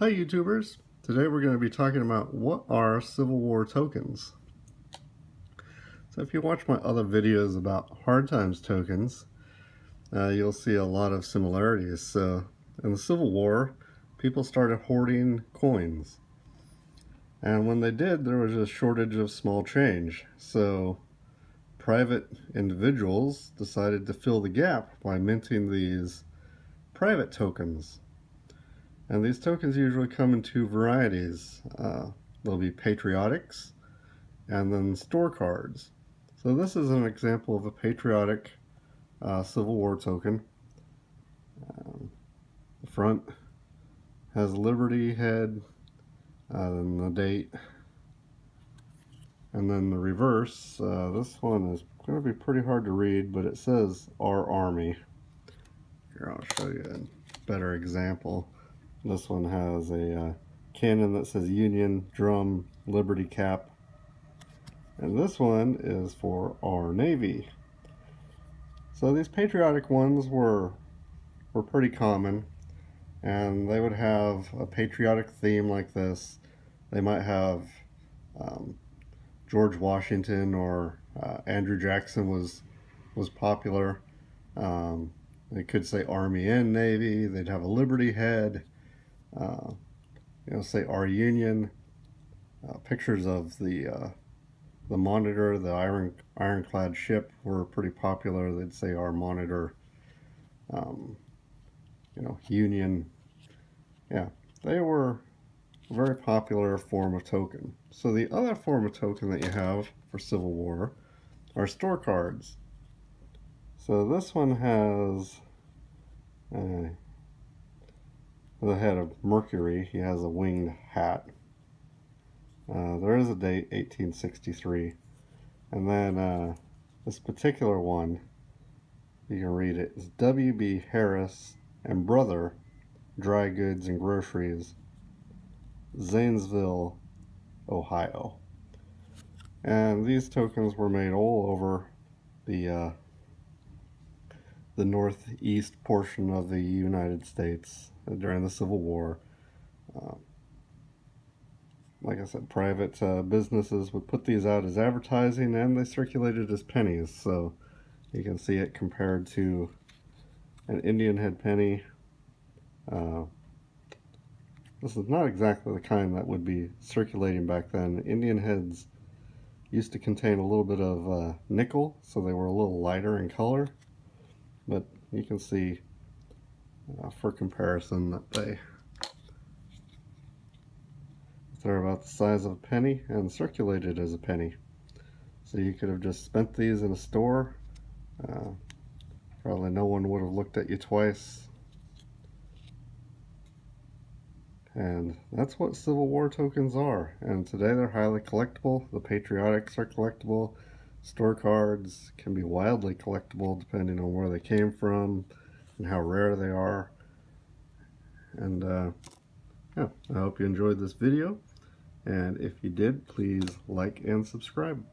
Hi YouTubers, today we're going to be talking about what are Civil War tokens. So if you watch my other videos about Hard Times tokens, you'll see a lot of similarities. So in the Civil War, people started hoarding coins. And when they did, there was a shortage of small change. So private individuals decided to fill the gap by minting these private tokens. And these tokens usually come in two varieties. They'll be patriotics and then store cards. So this is an example of a patriotic Civil War token. The front has Liberty Head, and the date. And then the reverse, this one is going to be pretty hard to read, but it says Our Army. Here, I'll show you a better example. This one has a cannon that says Union, drum, Liberty cap. And this one is for our Navy. So these patriotic ones were pretty common. And they would have a patriotic theme like this. They might have George Washington or Andrew Jackson was popular. They could say Army and Navy. They'd have a Liberty Head. You know, say Our Union, pictures of the Monitor, the ironclad ship, were pretty popular. They'd say Our Monitor, you know, Union. Yeah, they were a very popular form of token. So the other form of token that you have for Civil War are store cards. So this one has the head of Mercury. He has a winged hat. There is a date, 1863. And then this particular one, you can read it, is W.B. Harris and Brother, Dry Goods and Groceries, Zanesville, Ohio. And these tokens were made all over the northeast portion of the United States during the Civil War. Like I said, private businesses would put these out as advertising, and they circulated as pennies. So you can see it compared to an Indian head penny. This is not exactly the kind that would be circulating back then. Indian heads used to contain a little bit of nickel, so they were a little lighter in color. But you can see for comparison that they're about the size of a penny and circulated as a penny. So you could have just spent these in a store. Probably no one would have looked at you twice. And that's what Civil War tokens are. And today they're highly collectible. The patriotics are collectible. Store cards can be wildly collectible depending on where they came from and how rare they are. And yeah, I hope you enjoyed this video, and if you did, please like and subscribe.